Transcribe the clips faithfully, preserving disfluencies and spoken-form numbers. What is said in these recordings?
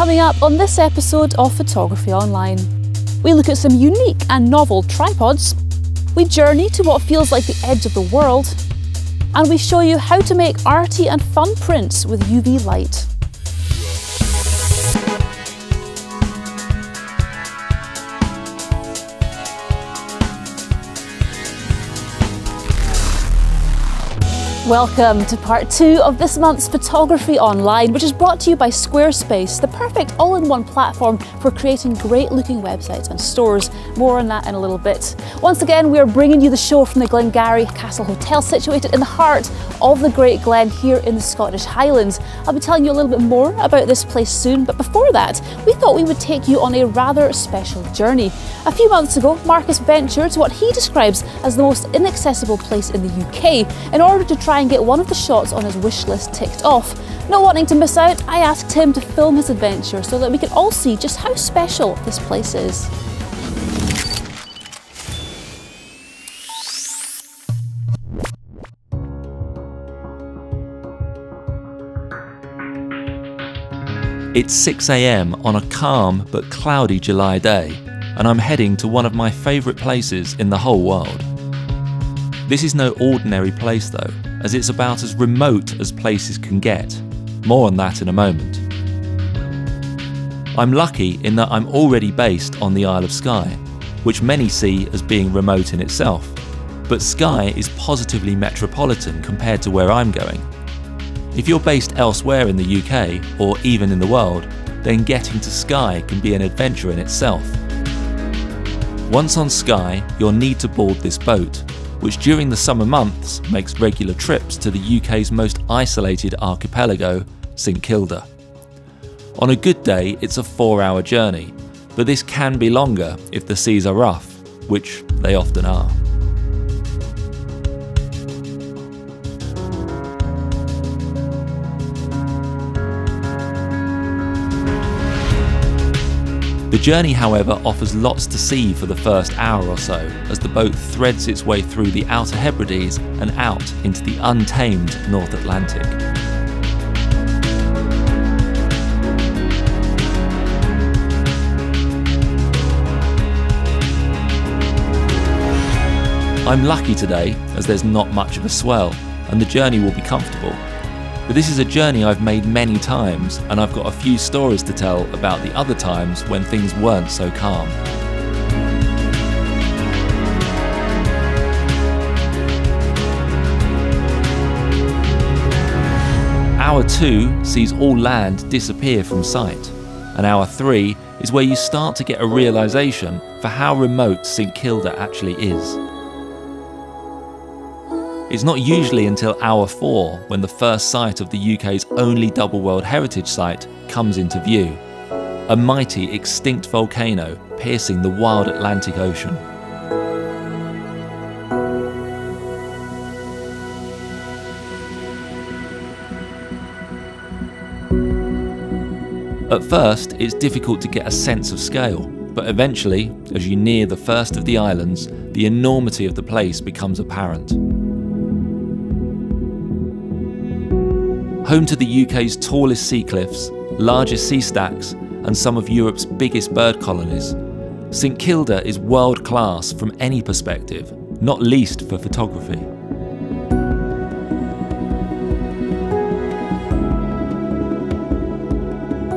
coming up on this episode of Photography Online. We look at some unique and novel tripods, we journey to what feels like the edge of the world, and we show you how to make arty and fun prints with U V light. Welcome to part two of this month's Photography Online, which is brought to you by Squarespace, the perfect all-in-one platform for creating great-looking websites and stores. More on that in a little bit. Once again, we are bringing you the show from the Glengarry Castle Hotel, situated in the heart of the Great Glen here in the Scottish Highlands. I'll be telling you a little bit more about this place soon, but before that, we thought we would take you on a rather special journey. A few months ago, Marcus ventured to what he describes as the most inaccessible place in the U K in order to try and get one of the shots on his wish list ticked off. Not wanting to miss out, I asked him to film his adventure so that we could all see just how special this place is. It's six A M on a calm but cloudy July day, and I'm heading to one of my favourite places in the whole world. This is no ordinary place though, as it's about as remote as places can get. More on that in a moment. I'm lucky in that I'm already based on the Isle of Skye, which many see as being remote in itself, but Skye is positively metropolitan compared to where I'm going. If you're based elsewhere in the U K, or even in the world, then getting to Skye can be an adventure in itself. Once on Skye, you'll need to board this boat, which during the summer months makes regular trips to the U K's most isolated archipelago, St Kilda. On a good day, it's a four-hour journey, but this can be longer if the seas are rough, which they often are. The journey, however, offers lots to see for the first hour or so, as the boat threads its way through the Outer Hebrides and out into the untamed North Atlantic. I'm lucky today, as there's not much of a swell, and the journey will be comfortable. But this is a journey I've made many times, and I've got a few stories to tell about the other times when things weren't so calm. Hour two sees all land disappear from sight, and hour three is where you start to get a realisation for how remote St Kilda actually is. It's not usually until hour four when the first sight of the U K's only double World Heritage Site comes into view. A mighty extinct volcano piercing the wild Atlantic Ocean. At first, it's difficult to get a sense of scale, but eventually, as you near the first of the islands, the enormity of the place becomes apparent. Home to the U K's tallest sea cliffs, largest sea stacks, and some of Europe's biggest bird colonies, St Kilda is world class from any perspective, not least for photography.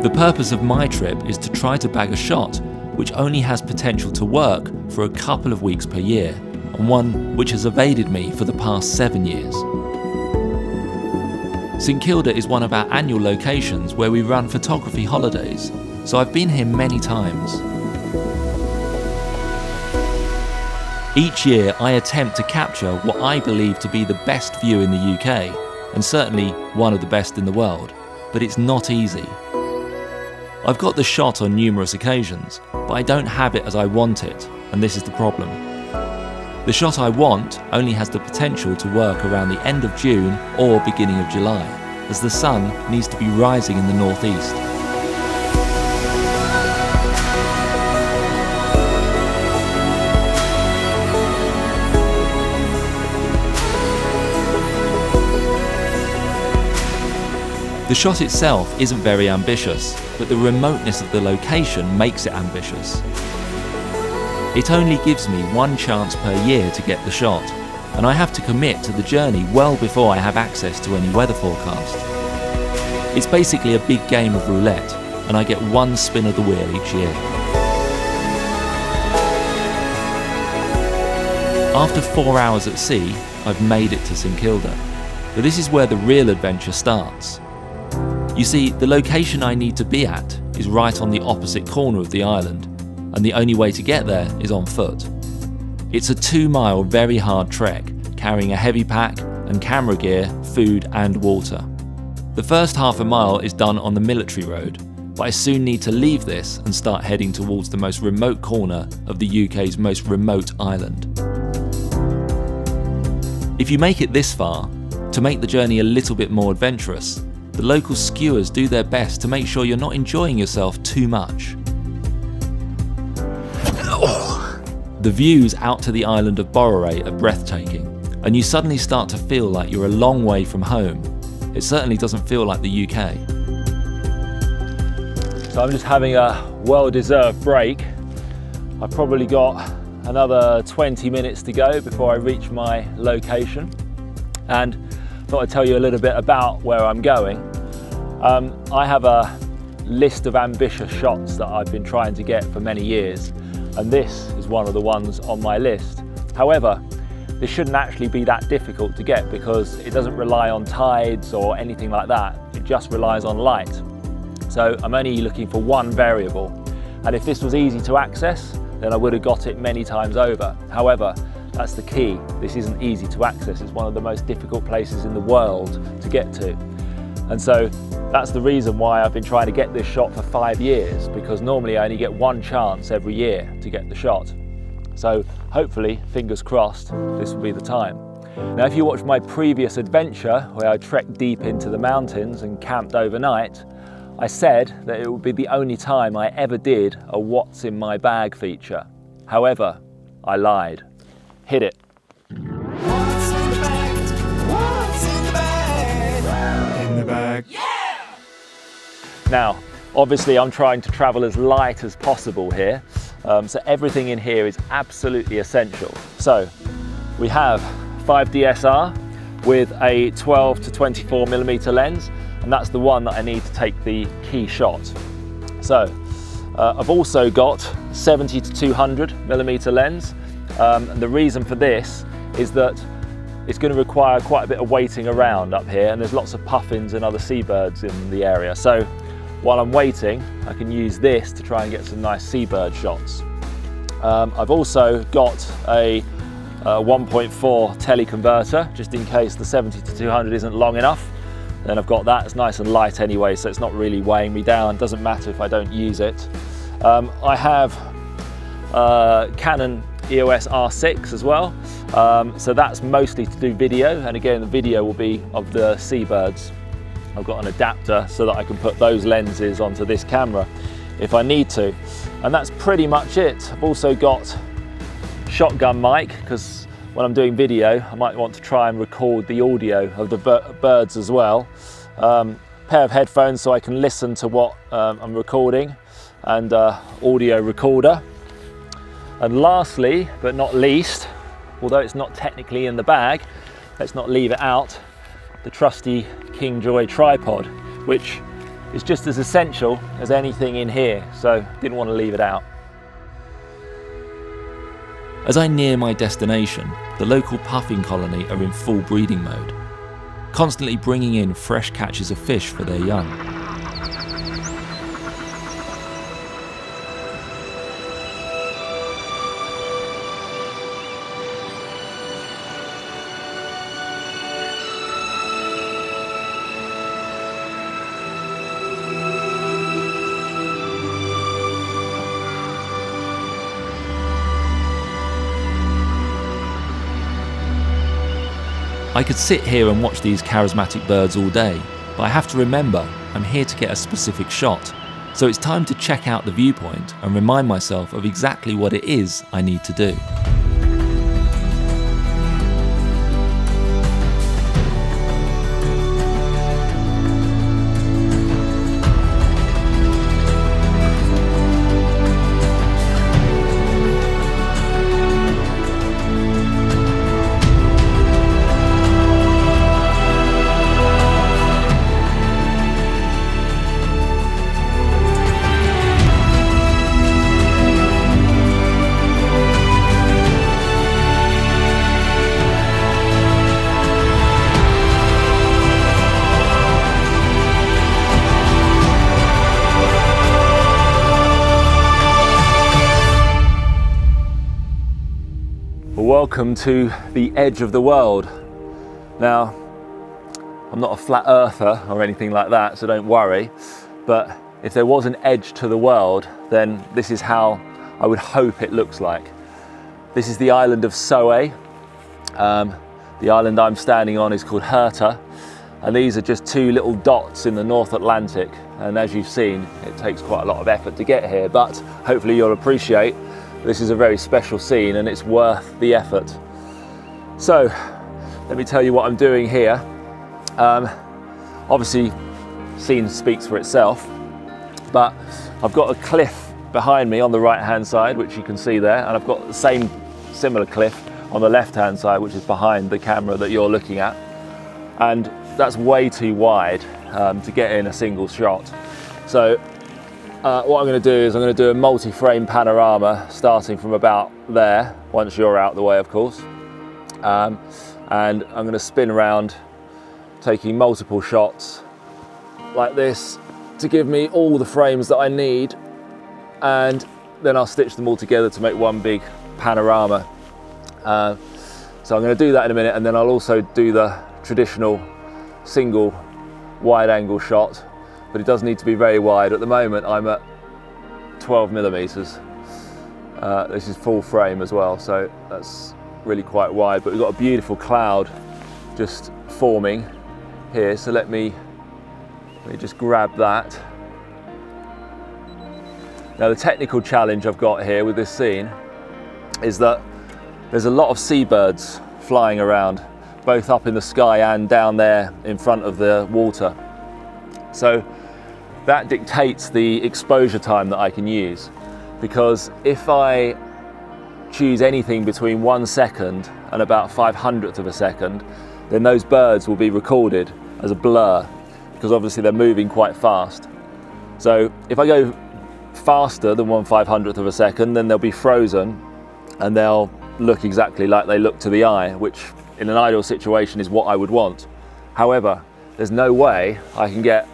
The purpose of my trip is to try to bag a shot which only has potential to work for a couple of weeks per year, and one which has evaded me for the past seven years. St Kilda is one of our annual locations where we run photography holidays, so I've been here many times. Each year I attempt to capture what I believe to be the best view in the U K, and certainly one of the best in the world, but it's not easy. I've got the shot on numerous occasions, but I don't have it as I want it, and this is the problem. The shot I want only has the potential to work around the end of June or beginning of July, as the sun needs to be rising in the northeast. The The shot itself isn't very ambitious, but the remoteness of the location makes it ambitious. It only gives me one chance per year to get the shot, and I have to commit to the journey well before I have access to any weather forecast. It's basically a big game of roulette, and I get one spin of the wheel each year. After four hours at sea, I've made it to St Kilda, but this is where the real adventure starts. You see, the location I need to be at is right on the opposite corner of the island, and the only way to get there is on foot. It's a two-mile very hard trek, carrying a heavy pack and camera gear, food and water. The first half a mile is done on the military road, but I soon need to leave this and start heading towards the most remote corner of the U K's most remote island. If you make it this far, to make the journey a little bit more adventurous, the local skewers do their best to make sure you're not enjoying yourself too much. The views out to the island of Boreray are breathtaking, and you suddenly start to feel like you're a long way from home. It certainly doesn't feel like the U K. So I'm just having a well-deserved break. I've probably got another twenty minutes to go before I reach my location. And I thought I'd tell you a little bit about where I'm going. Um, I have a list of ambitious shots that I've been trying to get for many years, and this is one of the ones on my list. However, this shouldn't actually be that difficult to get because it doesn't rely on tides or anything like that. It just relies on light. So I'm only looking for one variable. And if this was easy to access, then I would have got it many times over. However, that's the key. This isn't easy to access. It's one of the most difficult places in the world to get to. And so that's the reason why I've been trying to get this shot for five years, because normally I only get one chance every year to get the shot. So hopefully, fingers crossed, this will be the time. Now, if you watched my previous adventure where I trekked deep into the mountains and camped overnight, I said that it would be the only time I ever did a what's in my bag feature. However, I lied. Hit it. What's in the bag? What's in the bag? In the bag. Yeah! Now, obviously I'm trying to travel as light as possible here, um, so everything in here is absolutely essential. So we have five D S R with a twelve to twenty-four millimeter lens, and that's the one that I need to take the key shot. So uh, I've also got seventy to two hundred millimeter lens, um, and the reason for this is that it's going to require quite a bit of waiting around up here, and there's lots of puffins and other seabirds in the area. So while I'm waiting, I can use this to try and get some nice seabird shots. Um, I've also got a, a one point four teleconverter, just in case the seventy to two hundred isn't long enough. Then I've got that. It's nice and light anyway, so it's not really weighing me down. Doesn't matter if I don't use it. Um, I have uh, Canon E O S R six as well. Um, so that's mostly to do video. And again, the video will be of the seabirds. I've got an adapter so that I can put those lenses onto this camera if I need to. And that's pretty much it. I've also got shotgun mic, because when I'm doing video, I might want to try and record the audio of the birds as well. Um, pair of headphones so I can listen to what um, I'm recording, and uh, audio recorder. And lastly, but not least, although it's not technically in the bag, let's not leave it out, the trusty Kingjoy tripod, which is just as essential as anything in here, so didn't want to leave it out. As I near my destination, the local puffin colony are in full breeding mode, constantly bringing in fresh catches of fish for their young. I could sit here and watch these charismatic birds all day, but I have to remember I'm here to get a specific shot, so it's time to check out the viewpoint and remind myself of exactly what it is I need to do. welcome to the edge of the world. Now, I'm not a flat earther or anything like that, so don't worry, but if there was an edge to the world, then this is how I would hope it looks like. This is the island of Soay. Um, the island I'm standing on is called Herta, and these are just two little dots in the North Atlantic, and as you've seen, it takes quite a lot of effort to get here, but hopefully you'll appreciate this is a very special scene and it's worth the effort. So, let me tell you what I'm doing here. Um, obviously, scene speaks for itself, but I've got a cliff behind me on the right-hand side, which you can see there, and I've got the same similar cliff on the left-hand side, which is behind the camera that you're looking at. And that's way too wide um, to get in a single shot. So, Uh, what I'm going to do is I'm going to do a multi-frame panorama starting from about there, once you're out the way of course, um, and I'm going to spin around taking multiple shots like this to give me all the frames that I need, and then I'll stitch them all together to make one big panorama. Uh, so I'm going to do that in a minute, and then I'll also do the traditional single wide-angle shot, but it does need to be very wide. At the moment, I'm at twelve millimeters. Uh, this is full frame as well, so that's really quite wide, but we've got a beautiful cloud just forming here. So let me, let me just grab that. Now the technical challenge I've got here with this scene is that there's a lot of seabirds flying around, both up in the sky and down there in front of the water. So that dictates the exposure time that I can use, because if I choose anything between one second and about five hundredth of a second, then those birds will be recorded as a blur, because obviously they're moving quite fast. So if I go faster than one five hundredth of a second, then they'll be frozen and they'll look exactly like they look to the eye, which in an ideal situation is what I would want. However, there's no way I can get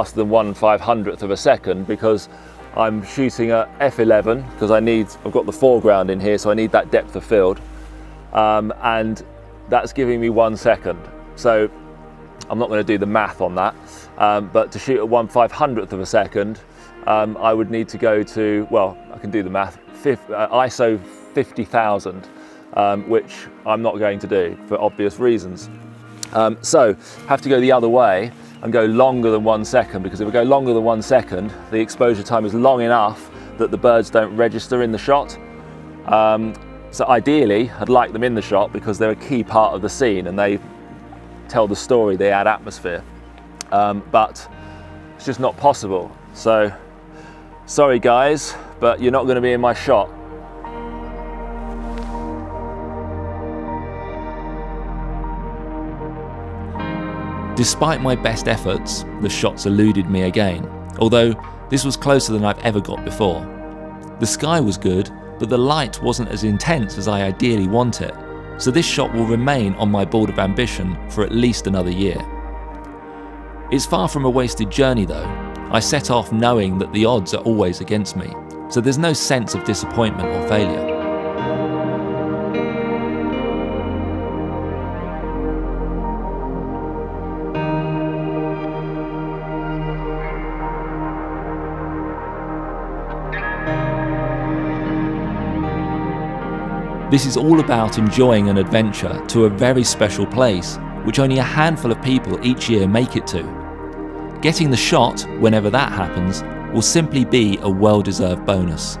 faster than one five hundredth of a second, because I'm shooting at f eleven, because I need, I've got the foreground in here, so I need that depth of field, um, and that's giving me one second. So I'm not going to do the math on that, um, but to shoot at one five hundredth of a second, um, I would need to go to, well, I can do the math, fifth, uh, I S O fifty thousand, um, which I'm not going to do for obvious reasons. Um, so have to go the other way and go longer than one second, because if we go longer than one second, the exposure time is long enough that the birds don't register in the shot. Um, so ideally, I'd like them in the shot because they're a key part of the scene and they tell the story, they add atmosphere. Um, but it's just not possible. So sorry guys, but you're not going to be in my shot. Despite my best efforts, the shots eluded me again, although this was closer than I've ever got before. The sky was good, but the light wasn't as intense as I ideally want it, so this shot will remain on my board of ambition for at least another year. It's far from a wasted journey though. I set off knowing that the odds are always against me, so there's no sense of disappointment or failure. This is all about enjoying an adventure to a very special place, which only a handful of people each year make it to. Getting the shot, whenever that happens, will simply be a well-deserved bonus.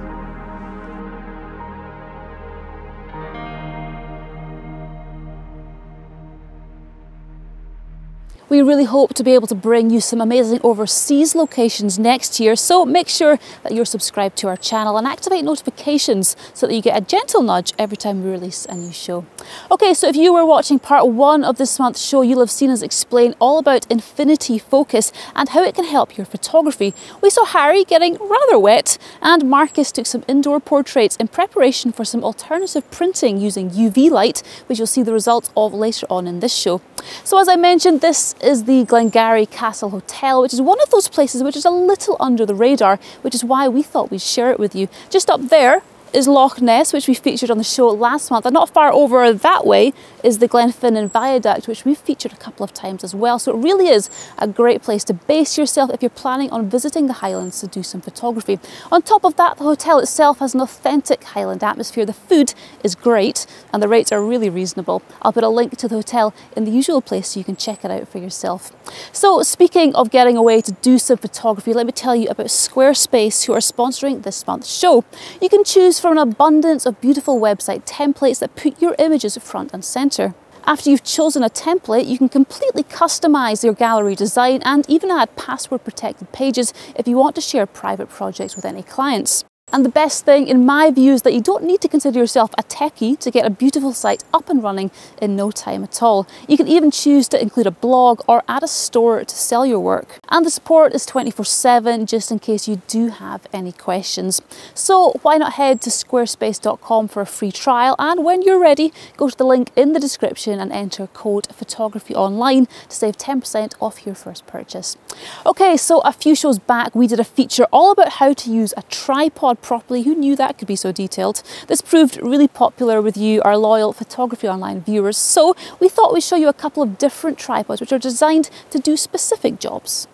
We really hope to be able to bring you some amazing overseas locations next year, so make sure that you're subscribed to our channel and activate notifications so that you get a gentle nudge every time we release a new show. Okay, so if you were watching part one of this month's show, you'll have seen us explain all about infinity focus and how it can help your photography. We saw Harry getting rather wet, and Marcus took some indoor portraits in preparation for some alternative printing using U V light, which you'll see the results of later on in this show. So as I mentioned, this is the Glengarry Castle Hotel, which is one of those places which is a little under the radar, which is why we thought we'd share it with you. Just up there is Loch Ness, which we featured on the show last month, and not far over that way is the Glenfinnan Viaduct, which we've featured a couple of times as well. So it really is a great place to base yourself if you're planning on visiting the Highlands to do some photography. On top of that, the hotel itself has an authentic Highland atmosphere. The food is great and the rates are really reasonable. I'll put a link to the hotel in the usual place so you can check it out for yourself. So speaking of getting away to do some photography, let me tell you about Squarespace, who are sponsoring this month's show. You can choose from an abundance of beautiful website templates that put your images front and centre. After you've chosen a template, you can completely customise your gallery design and even add password protected pages if you want to share private projects with any clients. And the best thing, in my view, is that you don't need to consider yourself a techie to get a beautiful site up and running in no time at all. You can even choose to include a blog or add a store to sell your work. And the support is twenty-four seven, just in case you do have any questions. So why not head to squarespace dot com for a free trial, and when you're ready, go to the link in the description and enter code PHOTOGRAPHYONLINE to save ten percent off your first purchase. Okay, so a few shows back we did a feature all about how to use a tripod properly. Who knew that could be so detailed? This proved really popular with you, our loyal Photography Online viewers, so we thought we'd show you a couple of different tripods which are designed to do specific jobs.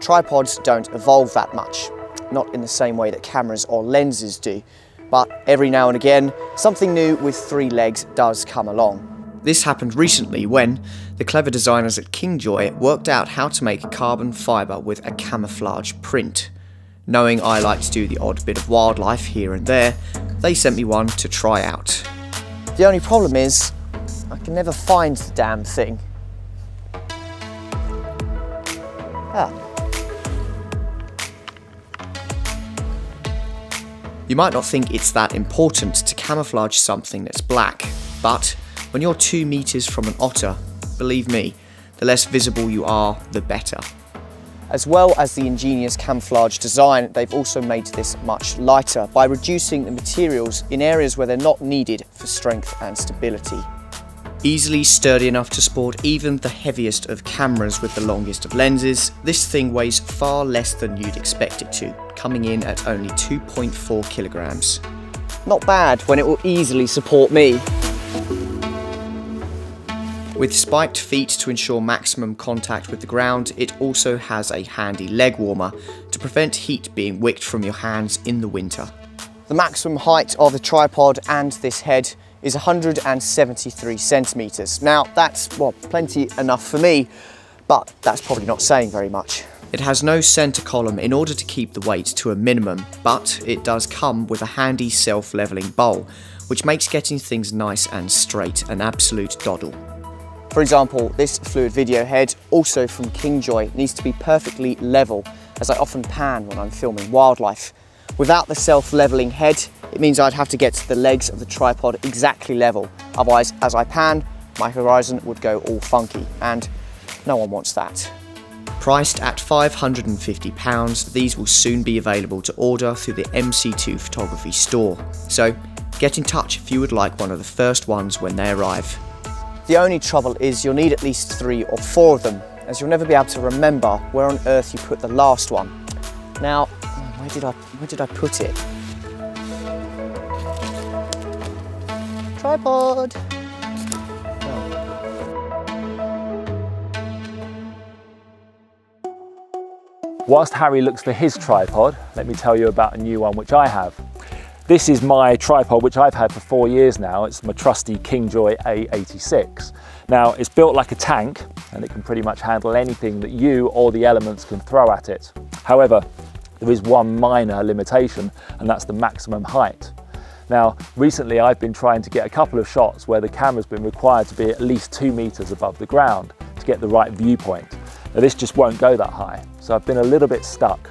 Tripods don't evolve that much, not in the same way that cameras or lenses do, but every now and again something new with three legs does come along. This happened recently when the clever designers at Kingjoy worked out how to make carbon fibre with a camouflage print. Knowing I like to do the odd bit of wildlife here and there, they sent me one to try out. The only problem is, I can never find the damn thing. Ah. You might not think it's that important to camouflage something that's black, but when you're two metres from an otter, believe me, the less visible you are, the better. As well as the ingenious camouflage design, they've also made this much lighter by reducing the materials in areas where they're not needed for strength and stability. Easily sturdy enough to sport even the heaviest of cameras with the longest of lenses, this thing weighs far less than you'd expect it to, coming in at only two point four kilograms. Not bad when it will easily support me. With spiked feet to ensure maximum contact with the ground, it also has a handy leg warmer to prevent heat being wicked from your hands in the winter. The maximum height of the tripod and this head is one hundred seventy-three centimetres. Now that's, well, plenty enough for me, but that's probably not saying very much. It has no centre column in order to keep the weight to a minimum, but it does come with a handy self-levelling bowl, which makes getting things nice and straight an absolute doddle. For example, this fluid video head, also from Kingjoy, needs to be perfectly level, as I often pan when I'm filming wildlife. Without the self-leveling head, it means I'd have to get the legs of the tripod exactly level. Otherwise, as I pan, my horizon would go all funky, and no one wants that. Priced at five hundred and fifty pounds, these will soon be available to order through the M C two photography store. So get in touch if you would like one of the first ones when they arrive. The only trouble is you'll need at least three or four of them, as you'll never be able to remember where on earth you put the last one. Now, where did I, where did I put it? Tripod! Oh. Whilst Harry looks for his tripod, let me tell you about a new one which I have. This is my tripod, which I've had for four years now. It's my trusty Kingjoy A eighty-six. Now, it's built like a tank, and it can pretty much handle anything that you or the elements can throw at it. However, there is one minor limitation, and that's the maximum height. Now, recently I've been trying to get a couple of shots where the camera's been required to be at least two meters above the ground to get the right viewpoint. Now, this just won't go that high, so I've been a little bit stuck.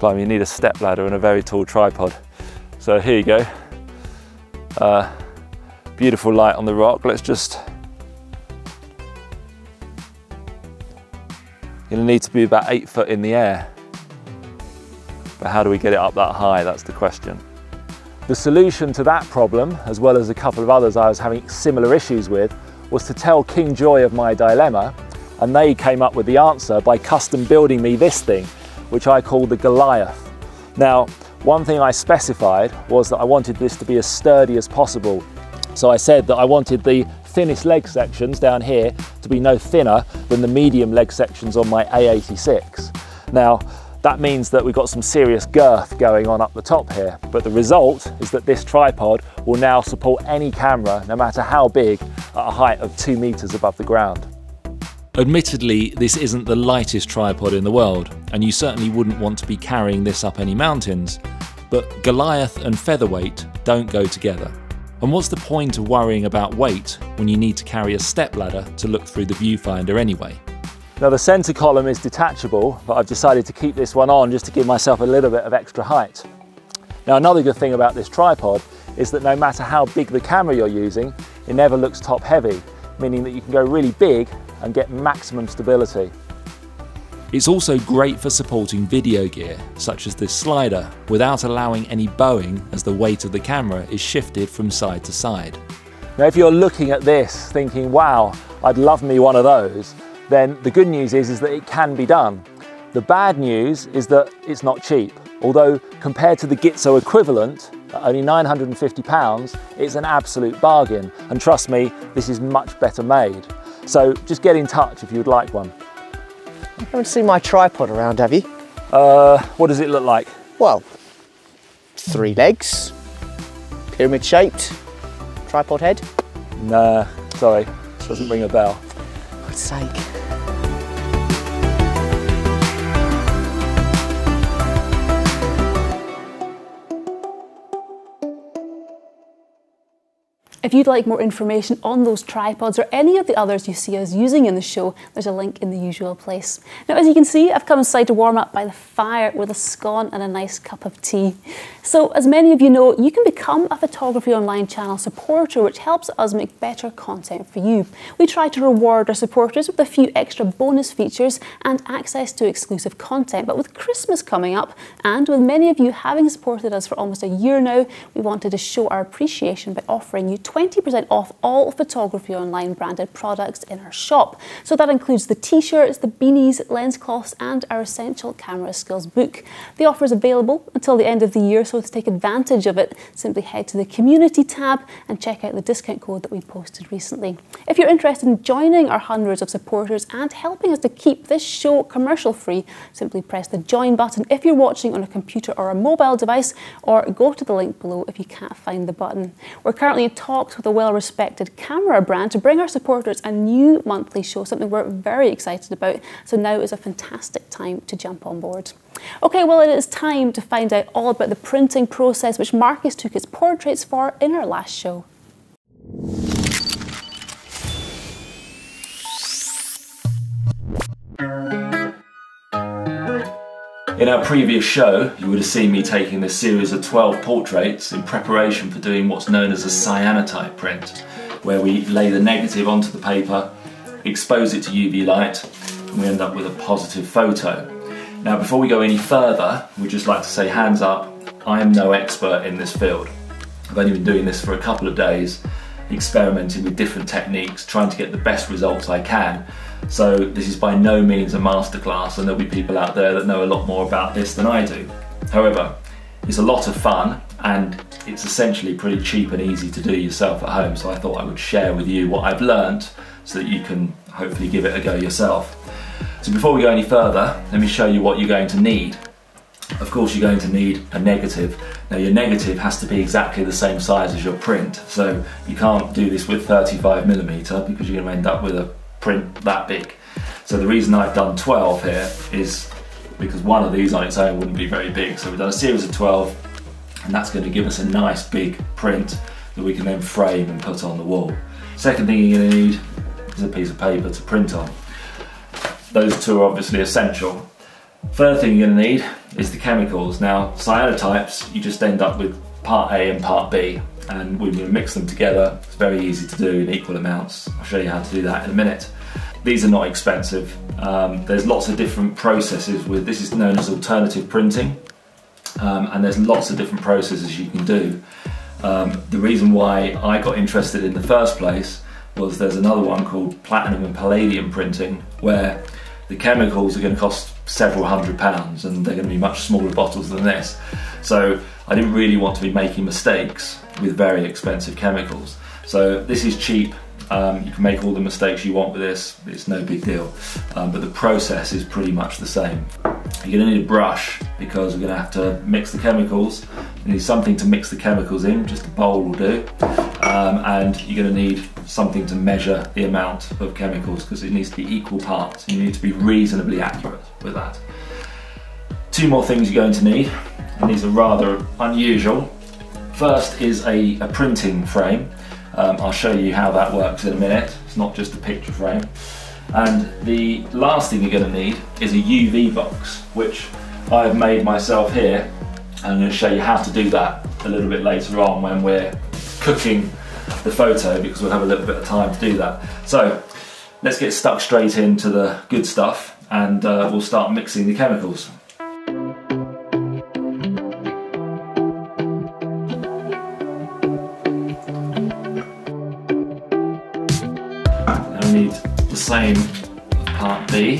Blimey, you need a step ladder and a very tall tripod. So here you go, uh, beautiful light on the rock. Let's just, you'll need to be about eight foot in the air. But how do we get it up that high? That's the question. The solution to that problem, as well as a couple of others I was having similar issues with, was to tell Kingjoy of my dilemma, and they came up with the answer by custom building me this thing, which I call the Goliath. Now, one thing I specified was that I wanted this to be as sturdy as possible. So I said that I wanted the thinnest leg sections down here to be no thinner than the medium leg sections on my A eighty-six. Now, that means that we've got some serious girth going on up the top here, but the result is that this tripod will now support any camera, no matter how big, at a height of two meters above the ground. Admittedly, this isn't the lightest tripod in the world, and you certainly wouldn't want to be carrying this up any mountains, but Goliath and featherweight don't go together. And what's the point of worrying about weight when you need to carry a stepladder to look through the viewfinder anyway? Now, the centre column is detachable, but I've decided to keep this one on just to give myself a little bit of extra height. Now, another good thing about this tripod is that no matter how big the camera you're using, it never looks top heavy, meaning that you can go really big and get maximum stability. It's also great for supporting video gear, such as this slider, without allowing any bowing as the weight of the camera is shifted from side to side. Now, if you're looking at this thinking, wow, I'd love me one of those, then the good news is, is that it can be done. The bad news is that it's not cheap. Although compared to the Gitzo equivalent, at only nine hundred and fifty pounds, it's an absolute bargain. And trust me, this is much better made. So just get in touch if you'd like one. You haven't seen my tripod around, have you? Uh, what does it look like? Well, three legs, pyramid shaped, tripod head. Nah, sorry, doesn't ring a bell. For God's sake. If you'd like more information on those tripods or any of the others you see us using in the show, there's a link in the usual place. Now, as you can see, I've come inside to warm up by the fire with a scone and a nice cup of tea. So, as many of you know, you can become a Photography Online channel supporter, which helps us make better content for you. We try to reward our supporters with a few extra bonus features and access to exclusive content, but with Christmas coming up and with many of you having supported us for almost a year now, we wanted to show our appreciation by offering you twenty percent off all Photography Online branded products in our shop. So that includes the t-shirts, the beanies, lens cloths and our essential camera skills book. The offer is available until the end of the year, so to take advantage of it, simply head to the community tab and check out the discount code that we posted recently. If you're interested in joining our hundreds of supporters and helping us to keep this show commercial free, simply press the join button if you're watching on a computer or a mobile device, or go to the link below if you can't find the button. We're currently in talks with a well-respected camera brand to bring our supporters a new monthly show, something we're very excited about, so now is a fantastic time to jump on board. Okay, well, it is time to find out all about the printing process which Marcus took his portraits for in our last show. In our previous show, you would have seen me taking this series of twelve portraits in preparation for doing what's known as a cyanotype print, where we lay the negative onto the paper, expose it to U V light, and we end up with a positive photo. Now, before we go any further, we'd just like to say hands up, I am no expert in this field. I've only been doing this for a couple of days, experimenting with different techniques, trying to get the best results I can. So this is by no means a masterclass, and there'll be people out there that know a lot more about this than I do. However, it's a lot of fun and it's essentially pretty cheap and easy to do yourself at home, so I thought I would share with you what I've learned so that you can hopefully give it a go yourself. So before we go any further, let me show you what you're going to need. Of course, you're going to need a negative. Now, your negative has to be exactly the same size as your print, so you can't do this with thirty-five millimeter because you're going to end up with a print that big. So the reason I've done twelve here is because one of these on its own wouldn't be very big. So we've done a series of twelve, and that's going to give us a nice big print that we can then frame and put on the wall. Second thing you're going to need is a piece of paper to print on. Those two are obviously essential. Third thing you're going to need is the chemicals. Now, cyanotypes, you just end up with part A and part B, and when you mix them together, it's very easy to do in equal amounts. I'll show you how to do that in a minute. These are not expensive. Um, there's lots of different processes with this. Is known as alternative printing, um, and there's lots of different processes you can do. Um, the reason why I got interested in the first place was there's another one called platinum and palladium printing, where the chemicals are going to cost several hundred pounds and they're going to be much smaller bottles than this. So I didn't really want to be making mistakes with very expensive chemicals. So this is cheap. Um, you can make all the mistakes you want with this, it's no big deal. Um, but the process is pretty much the same. You're going to need a brush because we're going to have to mix the chemicals. You need something to mix the chemicals in, just a bowl will do. Um, and you're going to need something to measure the amount of chemicals because it needs to be equal parts. You need to be reasonably accurate with that. Two more things you're going to need, and these are rather unusual. First is a, a printing frame. Um, I'll show you how that works in a minute. It's not just a picture frame. And the last thing you're going to need is a U V box, which I have made myself here. I'm going to show you how to do that a little bit later on when we're cooking the photo, because we'll have a little bit of time to do that. So let's get stuck straight into the good stuff and uh, we'll start mixing the chemicals. We need the same part B.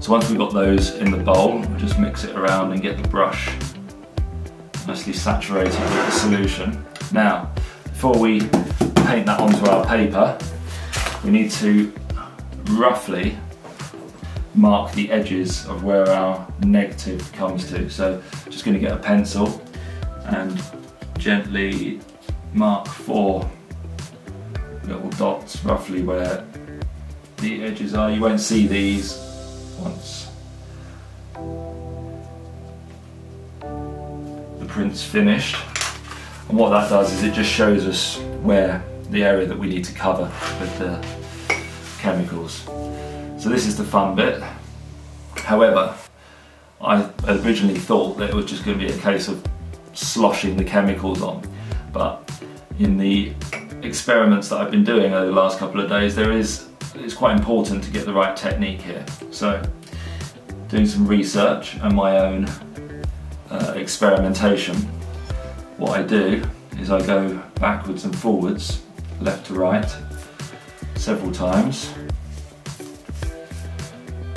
So once we've got those in the bowl, we'll just mix it around and get the brush nicely saturated with the solution. Now, before we paint that onto our paper, we need to roughly mark the edges of where our negative comes to. So just going to get a pencil and gently mark four little dots roughly where the edges are. You won't see these once the print's finished. And what that does is it just shows us where the area that we need to cover with the chemicals. So this is the fun bit. However, I originally thought that it was just going to be a case of sloshing the chemicals on, but in the experiments that I've been doing over the last couple of days, there is, it's quite important to get the right technique here. So doing some research and my own uh, experimentation, what I do is I go backwards and forwards, left to right, several times,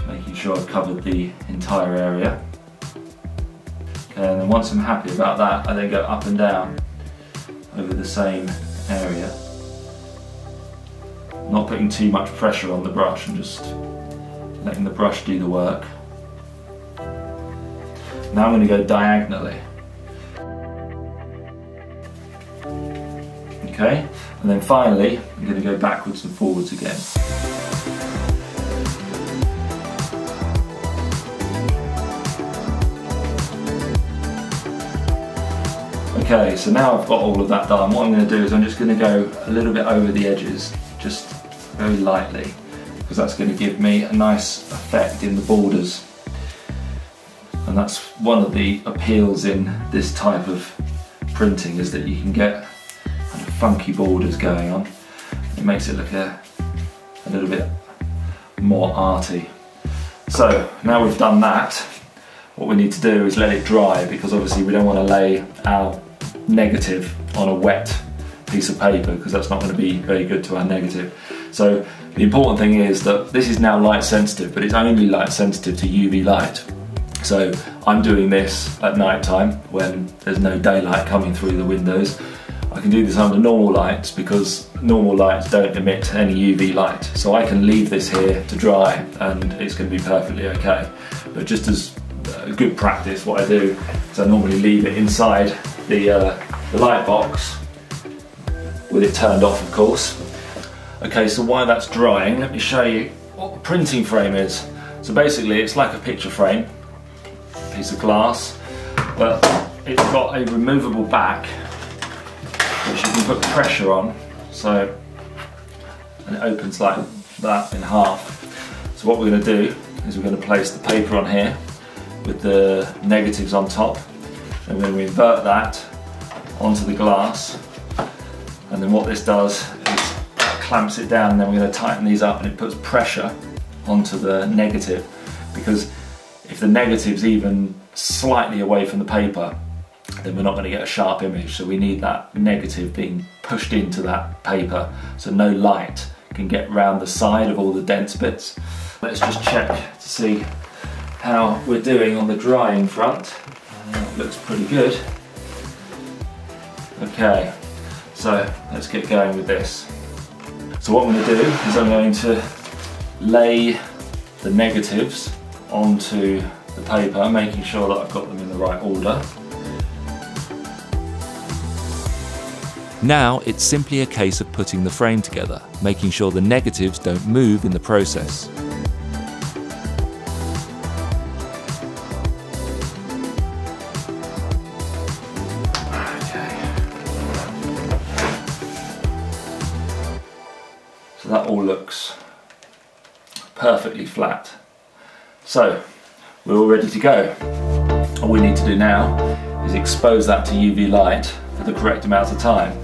making sure I've covered the entire area. Okay, and then once I'm happy about that, I then go up and down over the same area, not putting too much pressure on the brush and just letting the brush do the work. Now I'm going to go diagonally. Okay, and then finally I'm going to go backwards and forwards again. Okay, so now I've got all of that done, what I'm going to do is I'm just going to go a little bit over the edges, just very lightly, because that's going to give me a nice effect in the borders. And that's one of the appeals in this type of printing, is that you can get kind of funky borders going on. It makes it look a, a little bit more arty. So now we've done that, what we need to do is let it dry, because obviously we don't want to lay our negative on a wet piece of paper, because that's not going to be very good to our negative. So the important thing is that this is now light sensitive, but it's only light sensitive to U V light. So I'm doing this at night time when there's no daylight coming through the windows. I can do this under normal lights because normal lights don't emit any U V light. So I can leave this here to dry and it's going to be perfectly okay. But just as a good practice, what I do is I normally leave it inside the, uh, the light box with it turned off, of course. Okay, so while that's drying, let me show you what the printing frame is. So basically it's like a picture frame, piece of glass, but it's got a removable back which you can put pressure on, so, and it opens like that in half. So what we're going to do is we're going to place the paper on here with the negatives on top, and then we invert that onto the glass, and then what this does is clamps it down, and then we're going to tighten these up and it puts pressure onto the negative, because if the negative's even slightly away from the paper then we're not going to get a sharp image, so we need that negative being pushed into that paper so no light can get round the side of all the dense bits. Let's just check to see how we're doing on the drying front. Uh, looks pretty good. Okay, so let's get going with this. So what I'm going to do is I'm going to lay the negatives onto the paper, making sure that I've got them in the right order. Now it's simply a case of putting the frame together, making sure the negatives don't move in the process. Okay. So that all looks perfectly flat. So we're all ready to go. All we need to do now is expose that to U V light for the correct amount of time.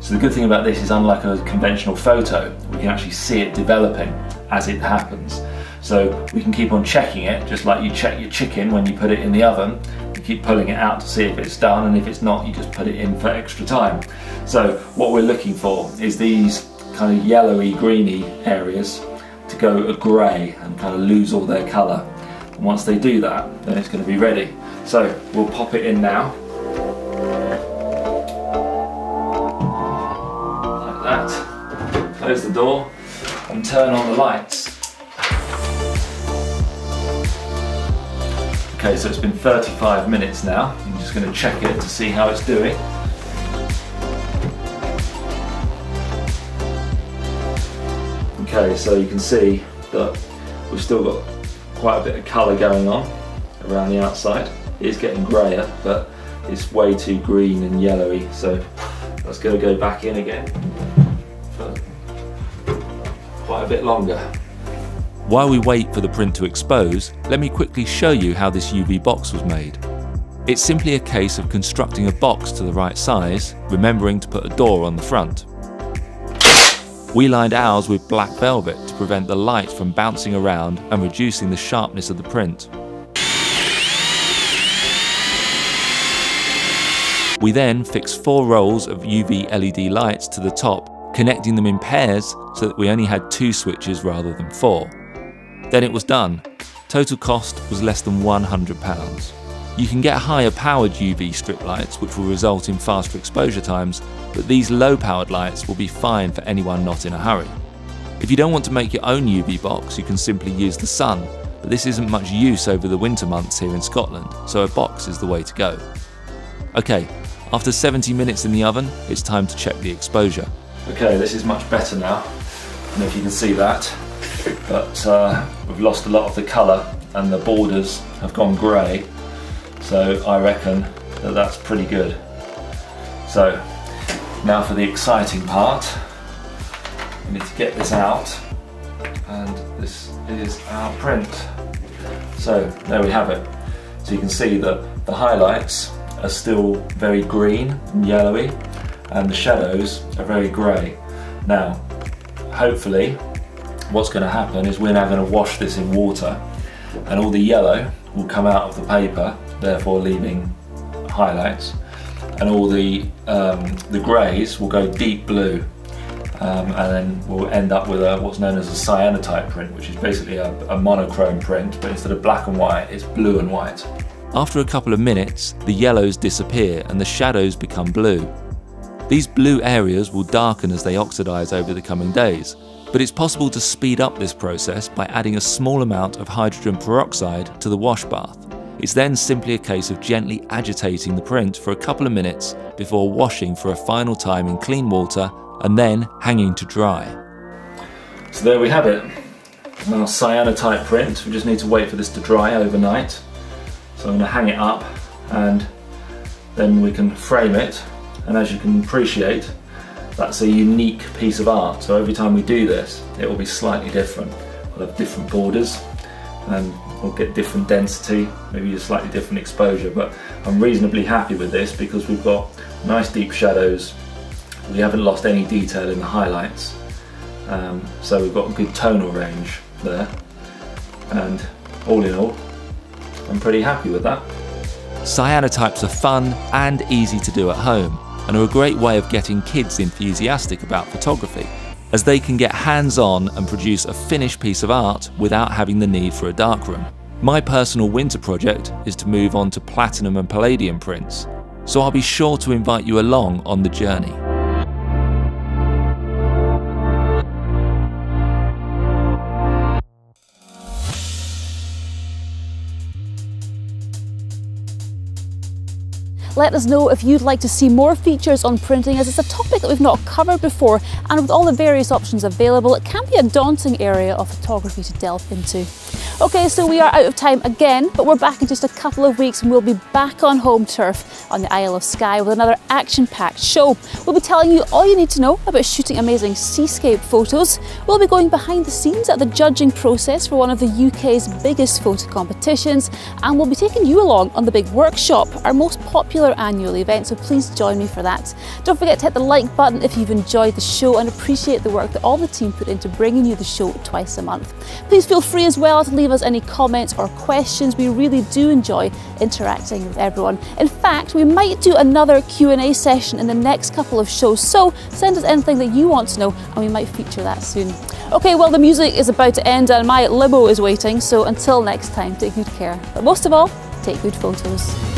So the good thing about this is, unlike a conventional photo, we can actually see it developing as it happens. So we can keep on checking it, just like you check your chicken when you put it in the oven. You keep pulling it out to see if it's done, and if it's not, you just put it in for extra time. So what we're looking for is these kind of yellowy, greeny areas to go a grey and kind of lose all their colour. And once they do that, then it's going to be ready. So we'll pop it in now. That. Close the door and turn on the lights. Okay, so it's been thirty-five minutes now. I'm just going to check it to see how it's doing. Okay, so you can see that we've still got quite a bit of colour going on around the outside. It is getting greyer, but it's way too green and yellowy, so that's going to go back in again for quite a bit longer. While we wait for the print to expose, let me quickly show you how this U V box was made. It's simply a case of constructing a box to the right size, remembering to put a door on the front. We lined ours with black velvet to prevent the light from bouncing around and reducing the sharpness of the print. We then fix four rolls of U V L E D lights to the top, connecting them in pairs so that we only had two switches rather than four. Then it was done. Total cost was less than one hundred pounds. You can get higher powered U V strip lights, which will result in faster exposure times, but these low powered lights will be fine for anyone not in a hurry. If you don't want to make your own U V box, you can simply use the sun, but this isn't much use over the winter months here in Scotland, so a box is the way to go. Okay. After seventy minutes in the oven, it's time to check the exposure. Okay, this is much better now. I don't know if you can see that, but uh, we've lost a lot of the colour and the borders have gone grey, so I reckon that that's pretty good. So, now for the exciting part. We need to get this out, and this is our print. So, there we have it. So you can see that the highlights are still very green and yellowy, and the shadows are very grey. Now, hopefully, what's going to happen is we're now going to wash this in water, and all the yellow will come out of the paper, therefore leaving highlights, and all the um, the greys will go deep blue, um, and then we'll end up with a, what's known as a cyanotype print, which is basically a, a monochrome print, but instead of black and white, it's blue and white. After a couple of minutes, the yellows disappear and the shadows become blue. These blue areas will darken as they oxidize over the coming days, but it's possible to speed up this process by adding a small amount of hydrogen peroxide to the wash bath. It's then simply a case of gently agitating the print for a couple of minutes before washing for a final time in clean water and then hanging to dry. So there we have it, our cyanotype print. We just need to wait for this to dry overnight. So I'm going to hang it up and then we can frame it, and as you can appreciate, that's a unique piece of art. So every time we do this, it will be slightly different. We'll have different borders and we'll get different density, maybe a slightly different exposure, but I'm reasonably happy with this because we've got nice deep shadows, we haven't lost any detail in the highlights, um, so we've got a good tonal range there, and all in all, I'm pretty happy with that. Cyanotypes are fun and easy to do at home, and are a great way of getting kids enthusiastic about photography. as they can get hands-on and produce a finished piece of art without having the need for a darkroom. My personal winter project is to move on to platinum and palladium prints, so I'll be sure to invite you along on the journey. Let us know if you'd like to see more features on printing, as it's a topic that we've not covered before, and with all the various options available, it can be a daunting area of photography to delve into. Okay, so we are out of time again, but we're back in just a couple of weeks and we'll be back on home turf on the Isle of Skye with another action-packed show. We'll be telling you all you need to know about shooting amazing seascape photos. We'll be going behind the scenes at the judging process for one of the U K's biggest photo competitions, and we'll be taking you along on the big workshop, our most popular annual event, so please join me for that. Don't forget to hit the like button if you've enjoyed the show and appreciate the work that all the team put into bringing you the show twice a month. Please feel free as well to leave us any comments or questions. We really do enjoy interacting with everyone. In fact, we might do another Q and A session in the next couple of shows, so send us anything that you want to know and we might feature that soon. Okay, well, the music is about to end and my limo is waiting, so until next time, take good care. But most of all, take good photos.